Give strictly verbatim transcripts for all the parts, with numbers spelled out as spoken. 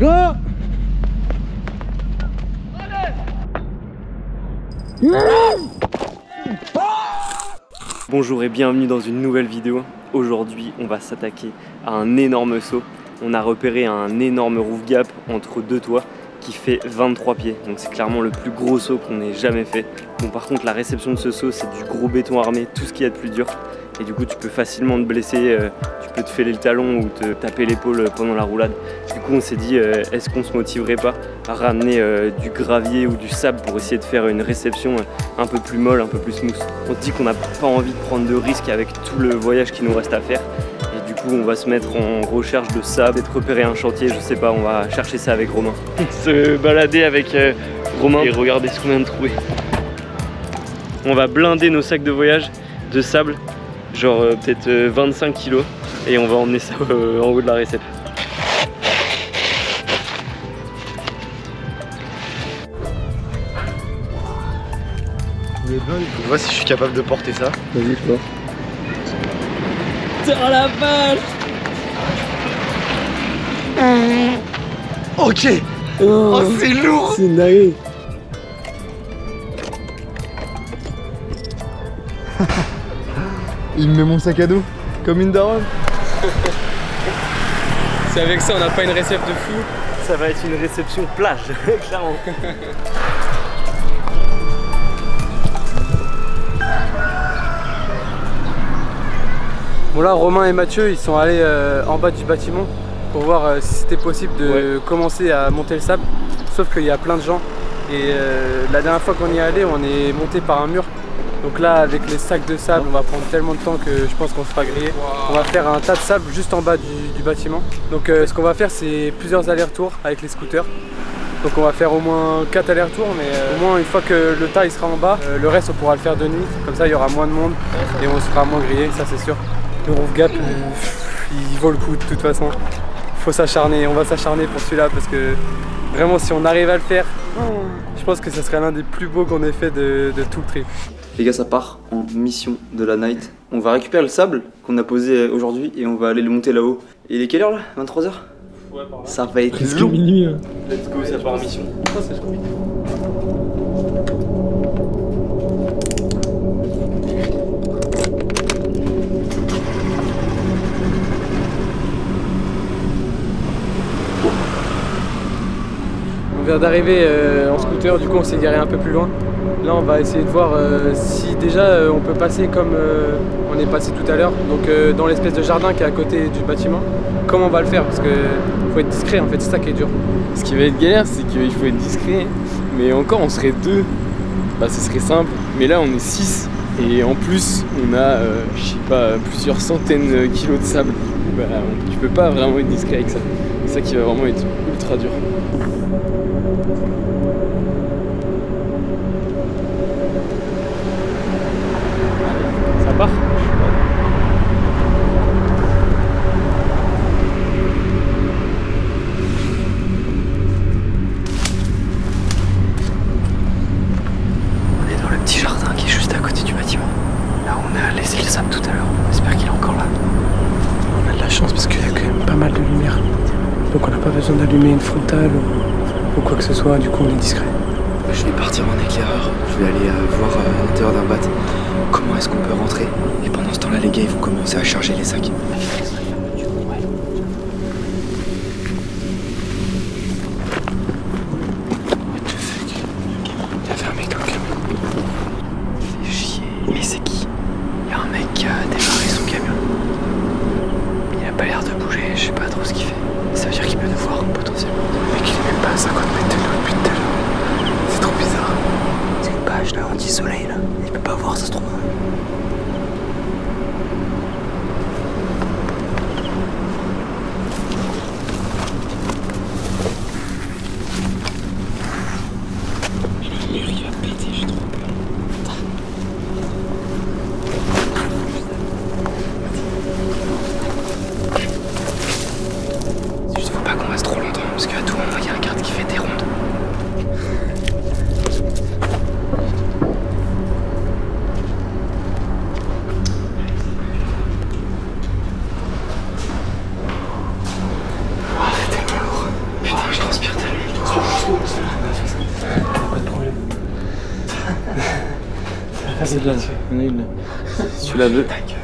Go! Bonjour et bienvenue dans une nouvelle vidéo. Aujourd'hui, on va s'attaquer à un énorme saut. On a repéré un énorme roof gap entre deux toits qui fait vingt-trois pieds. Donc c'est clairement le plus gros saut qu'on ait jamais fait. Bon, par contre, la réception de ce saut, c'est du gros béton armé, tout ce qu'il y a de plus dur. Et du coup, tu peux facilement te blesser, euh, tu peux te fêler le talon ou te taper l'épaule pendant la roulade. Du coup, on s'est dit, euh, est-ce qu'on se motiverait pas à ramener euh, du gravier ou du sable pour essayer de faire une réception un peu plus molle, un peu plus smooth. On se dit qu'on n'a pas envie de prendre de risques avec tout le voyage qui nous reste à faire. Et du coup, on va se mettre en recherche de sable, peut-être repérer un chantier, je sais pas, on va chercher ça avec Romain. Se balader avec euh, Romain et regarder ce qu'on vient de trouver. On va blinder nos sacs de voyage de sable. Genre euh, peut-être euh, vingt-cinq kilos et on va emmener ça euh, en haut de la réception. On voit si je suis capable de porter ça. Vas-y, je porte. Oh la vache! Ok! Oh, oh c'est lourd! C'est dingue! Il me met mon sac à dos, comme une daronne. C'est avec ça, on n'a pas une réception de fou. Ça va être une réception plage, clairement. Bon là, Romain et Mathieu, ils sont allés euh, en bas du bâtiment pour voir euh, si c'était possible de ouais. commencer à monter le sable. Sauf qu'il y a plein de gens. Et euh, la dernière fois qu'on y est allé, on est monté par un mur. Donc là, avec les sacs de sable, on va prendre tellement de temps que je pense qu'on se fera griller. Wow. On va faire un tas de sable juste en bas du, du bâtiment. Donc euh, ce qu'on va faire, c'est plusieurs allers-retours avec les scooters. Donc on va faire au moins quatre allers-retours, mais euh, au moins une fois que le tas il sera en bas, euh, le reste on pourra le faire de nuit. Comme ça, il y aura moins de monde et on se fera moins griller, ça c'est sûr. Le roof gap, euh, il vaut le coup de toute façon. Faut s'acharner, on va s'acharner pour celui-là parce que vraiment, si on arrive à le faire, je pense que ce serait l'un des plus beaux qu'on ait fait de, de tout le trip. Les gars, ça part en mission de la night. On va récupérer le sable qu'on a posé aujourd'hui et on va aller le monter là-haut. Et il est quelle heure là? vingt-trois heures? Ouais, par là. Ça va être presque minuit. Hein. Let's go, ouais, ça part en mission. Oh, ça, je complique. On vient d'arriver euh, en scooter, du coup on s'est garé un peu plus loin. Là on va essayer de voir euh, si déjà euh, on peut passer comme euh, on est passé tout à l'heure, donc euh, dans l'espèce de jardin qui est à côté du bâtiment. Comment on va le faire? Parce que faut être discret en fait, c'est ça qui est dur. Ce qui va être galère, c'est qu'il faut être discret, mais encore on serait deux, bah ce serait simple, mais là on est six et en plus on a euh, je sais pas, plusieurs centaines de kilos de sable. Bah, tu peux pas vraiment être discret avec ça, c'est ça qui va vraiment être ultra dur. Ça part? On est dans le petit jardin qui est juste à côté du bâtiment. Là où on a laissé le sable tout à l'heure. J'espère qu'il est encore là. On a de la chance parce qu'il y a quand même pas mal de lumière. Donc on n'a pas besoin d'allumer une frontale ou, ou quoi que ce soit, du coup on est discret. Je vais partir en éclaireur, je vais aller euh, voir euh, à l'intérieur d'un bateau comment est-ce qu'on peut rentrer. Et pendant ce temps-là, les gars, ils vont commencer à charger les sacs. c'est là. Nul. Tu la veux. Ta gueule.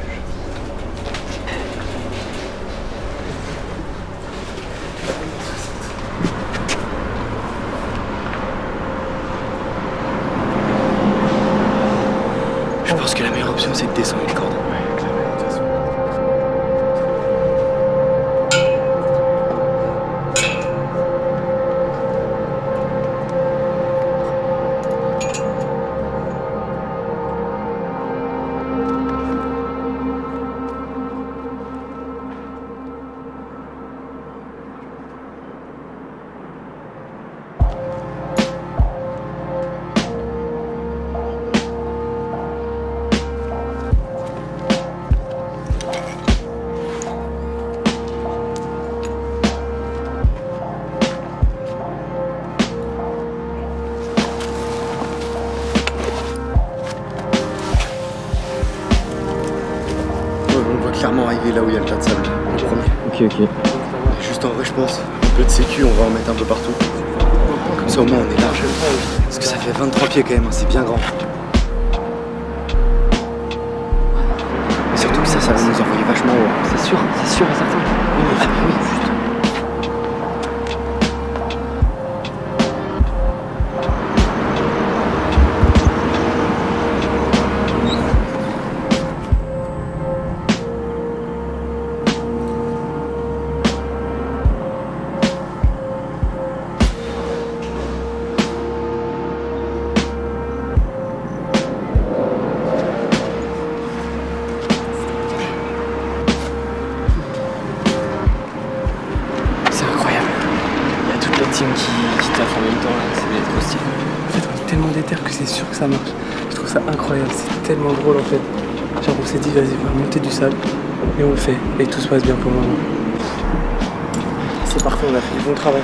Je pense que la meilleure option, c'est de descendre les cordes. Clairement arriver là où il y a le plat de sable, en premier. Ok, ok. Juste en vrai, je pense, un peu de sécu, on va en mettre un peu partout. Comme ça, au moins, on est large. Parce que ça fait vingt-trois pieds quand même, hein, c'est bien grand. Et surtout que ça, ça va nous envoyer vachement haut. Hein. C'est sûr, c'est sûr et certain. Oui, ah, oui, juste. Qui, qui taffe en même temps, c'est trop stylé. En fait, on est tellement déter que c'est sûr que ça marche. Je trouve ça incroyable, c'est tellement drôle en fait. Genre, on s'est dit, vas-y, on va monter du sable, et on le fait, et tout se passe bien pour le moment. C'est parfait, on a fait du bon travail.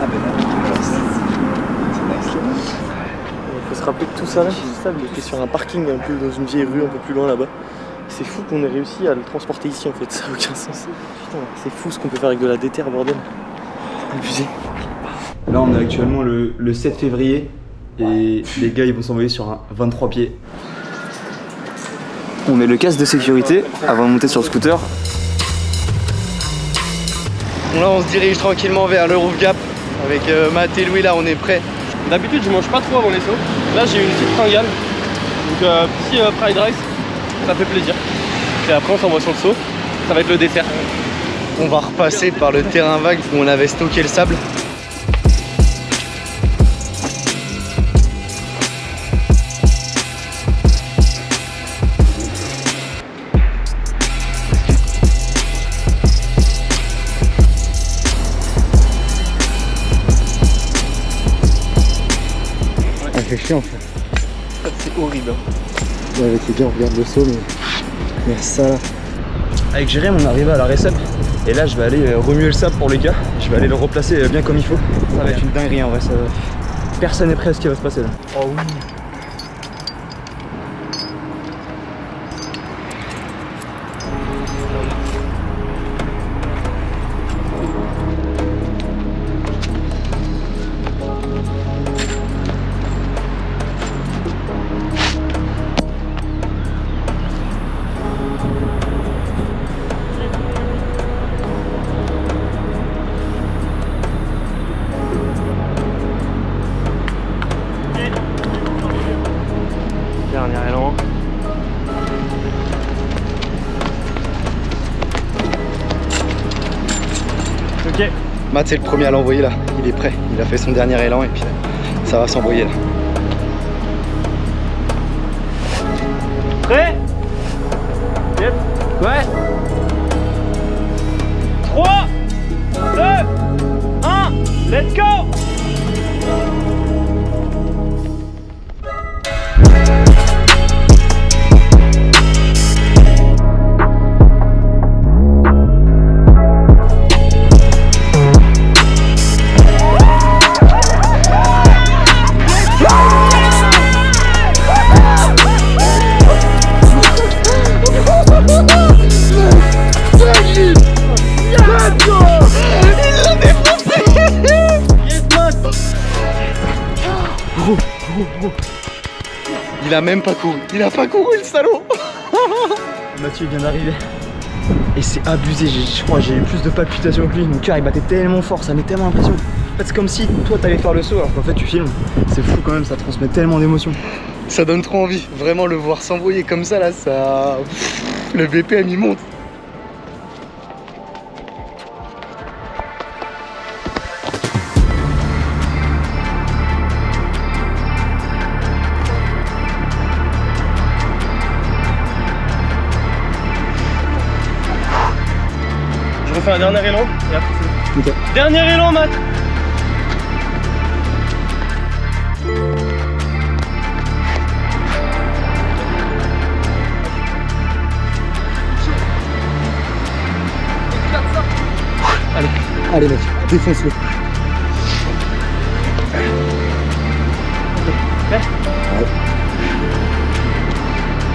Ah ben là, c'est nice. Il faut se rappeler que tout ça là, c'est du sable, était sur un parking un peu dans une vieille rue, un peu plus loin là-bas. C'est fou qu'on ait réussi à le transporter ici en fait, ça n'a aucun sens. Putain, c'est fou ce qu'on peut faire avec de la déter, bordel. Abusé. Là on est actuellement le, le sept février et ouais. Les gars ils vont s'envoyer sur un vingt-trois pieds. On met le casque de sécurité avant de monter sur le scooter. Là on se dirige tranquillement vers le roof gap avec euh, Matt et Louis, là on est prêts. D'habitude je mange pas trop avant les sauts. Là j'ai une petite fringale, donc euh, petit euh, fried rice, ça fait plaisir. Et après on s'envoie sur le saut, ça va être le dessert. On va repasser par le terrain vague où on avait stocké le sable. C'est chiant en fait. C'est horrible. Hein. Ouais, avec les gars, on regarde le saut, mais. mais ça là. Avec Jeremy, on est arrivé à la récepte. Et là, je vais aller remuer le sable pour les gars. Je vais aller le replacer bien comme il faut. Ça va être une dinguerie en vrai. Ça... Personne n'est prêt à ce qui va se passer là. Oh oui. Ok. Matt c'est le premier à l'envoyer là, il est prêt, il a fait son dernier élan et puis ça va s'envoyer là. Prêt? Yep. Ouais. trois, deux, un, let's go! Yes, Matt, Il a même pas couru. Il a pas couru, le salaud. Mathieu vient d'arriver. Et c'est abusé, je crois j'ai eu plus de palpitations que lui. Mon cœur il battait tellement fort, ça met tellement l'impression. En fait c'est comme si toi t'allais faire le saut alors qu'en fait tu filmes. C'est fou quand même, ça transmet tellement d'émotions. Ça donne trop envie, vraiment le voir s'envoyer comme ça là, ça... Le B P M il monte. Un dernier élan et après c'est okay. Dernier élan, Matt. Allez, allez mec, défonce-le.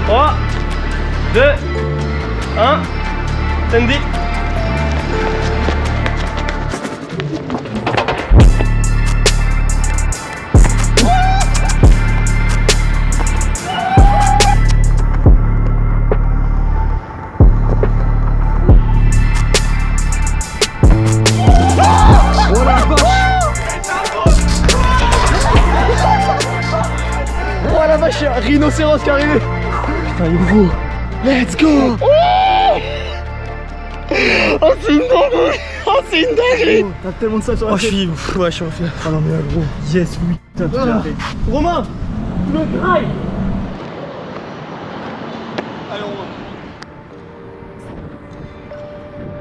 trois, deux, un, Sandy. Rhinocéros qui est arrivé. Putain il est beau. Let's go. Oh c'est une dinguerie. Oh c'est une dinguerie. T'as tellement de ça sur la tête. Oh je suis ouf. Ouais je suis en fait. Oh non mais gros. Yes oui. Putain tu l'as fait Romain. Tu me grailles. Allez Romain.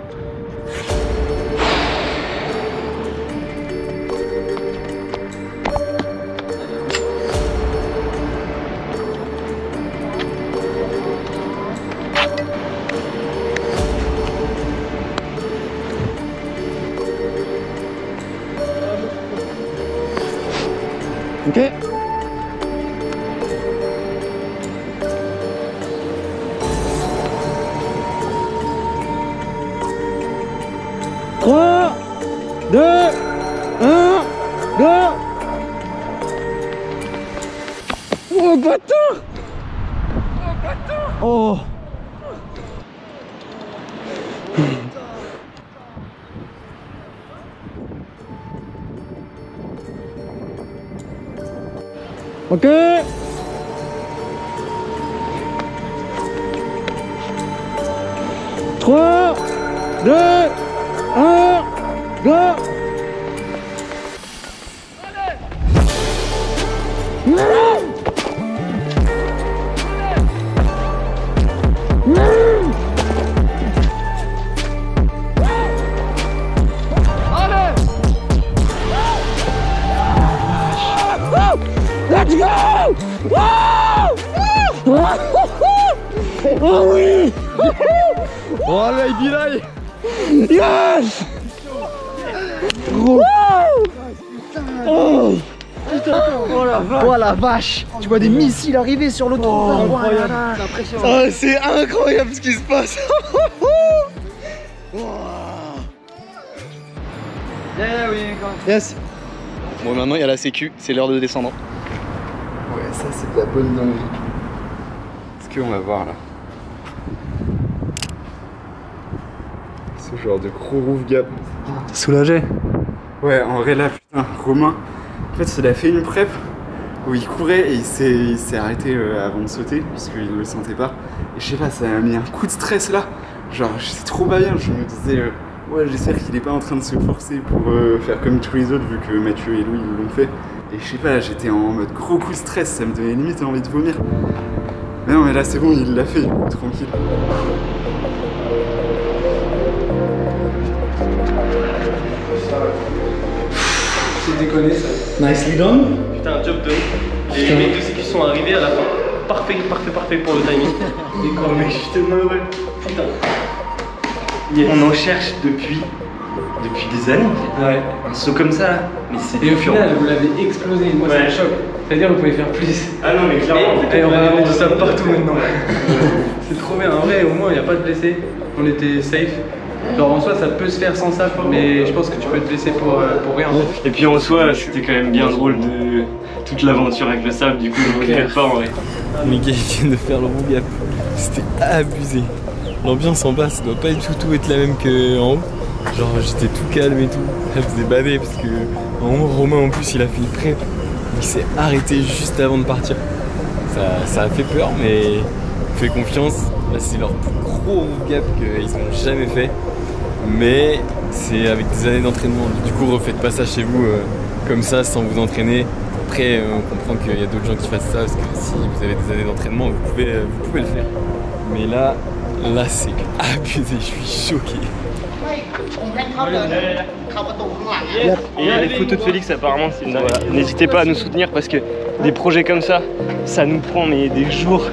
Ok. trois, deux, un, go. Oh bâtard. Oh bâtard. Oh. Ok. trois, deux, un, go. Allez. Non. Let's go! Wow! Oh oui! Oh my bilaï! Yes! Gros! Oh! Oh la vache! Oh la vache! Tu vois des missiles arriver sur l'autre. Oh, oh, incroyable! C'est incroyable ce qui se passe! Yes! Bon maintenant il y a la sécu, c'est l'heure de descendre. Ouais, ça c'est de la bonne dinguerie. Est-ce qu'on va voir là ce genre de gros roof gap? T'es soulagé? Ouais, en vrai là, putain, Romain, en fait il a fait une prep où il courait et il s'est arrêté euh, avant de sauter parce qu'il ne le sentait pas. Et je sais pas, ça a mis un coup de stress là. Genre, j'étais trop pas bien, je me disais... Euh, ouais, j'espère qu'il n'est pas en train de se forcer pour euh, faire comme tous les autres vu que Mathieu et Louis l'ont fait. Et je sais pas, j'étais en mode gros coup de stress, ça me donnait limite envie de vomir. Mais non mais là c'est bon, il l'a fait, tranquille. C'est déconné ça. Nicely done. Putain, job done. Les Putain. mecs de ceux qui sont arrivés à la fin. Parfait, parfait, parfait pour le timing. Oh mais je suis tellement heureux. Putain. Yes. On en cherche depuis, depuis des années. Ouais. Un saut comme ça, là. Mais c'est Et au final, vous l'avez explosé. Moi, ouais. Ça me choque. C'est-à-dire, vous pouvez faire plus. Ah non, mais clairement. Et, et on, on a vendu ça partout maintenant. C'est trop bien. En vrai, au moins, il n'y a pas de blessés. On était safe. Genre en soi ça peut se faire sans ça, mais je pense que tu peux te laisser pour, euh, pour rien. Et puis en soi c'était quand même bien drôle de toute l'aventure avec le sable, du coup je regrette pas en vrai. Les gars ils viennent de faire le bon gap, c'était abusé. L'ambiance en bas ça doit pas du tout, tout être la même qu'en haut. Genre j'étais tout calme et tout, ça faisait baver parce que en haut Romain en plus il a fait une prep. Il s'est arrêté juste avant de partir. Ça, ça a fait peur mais fait confiance, là c'est leur plus gros gap qu'ils n'ont jamais fait. Mais c'est avec des années d'entraînement. Du coup, refaites pas ça chez vous euh, comme ça sans vous entraîner. Après, euh, on comprend qu'il y a d'autres gens qui fassent ça parce que si vous avez des années d'entraînement, vous pouvez, euh, vous pouvez le faire. Mais là, là c'est abusé, je suis choqué. Et là, les photos de Félix, apparemment, c'est une... N'hésitez pas à nous soutenir parce que des projets comme ça, ça nous prend mais des jours.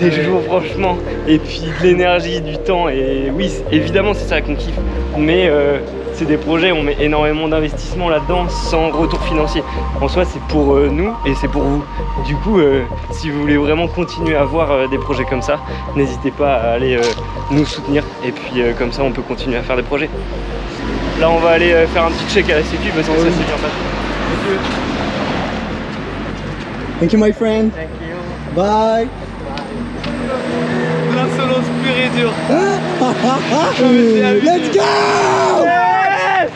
Des jours franchement, et puis de l'énergie, du temps, et oui évidemment c'est ça qu'on kiffe, mais euh, c'est des projets, on met énormément d'investissement là-dedans sans retour financier. En soi c'est pour euh, nous et c'est pour vous. Du coup euh, si vous voulez vraiment continuer à avoir euh, des projets comme ça, n'hésitez pas à aller euh, nous soutenir et puis euh, comme ça on peut continuer à faire des projets. Là on va aller euh, faire un petit check à la sécu parce que oui. Ça c'est bien passé. Thank you my friend. Thank you. Bye. L'insolence pure et dure. Let's go! Yes!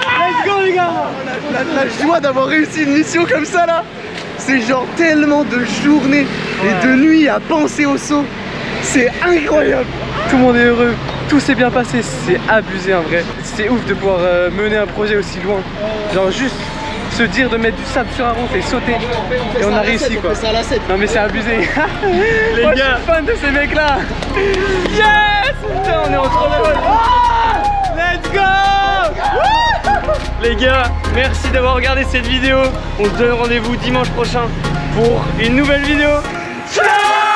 Let's go les gars! Oh, la, la, la joie d'avoir réussi une mission comme ça là. C'est genre tellement de journées et de nuits à penser au saut. C'est incroyable. Tout le monde est heureux, tout s'est bien passé, c'est abusé en vrai. C'est ouf de pouvoir euh, mener un projet aussi loin. Genre juste se dire de mettre du sable sur un rond et sauter, et on a réussi quoi. Non mais c'est abusé. Les moi gars. Je suis fan de ces mecs là. Yes. Putain on est en trop de vol. Oh let's go. Les gars, merci d'avoir regardé cette vidéo. On se donne rendez-vous dimanche prochain pour une nouvelle vidéo. Ciao.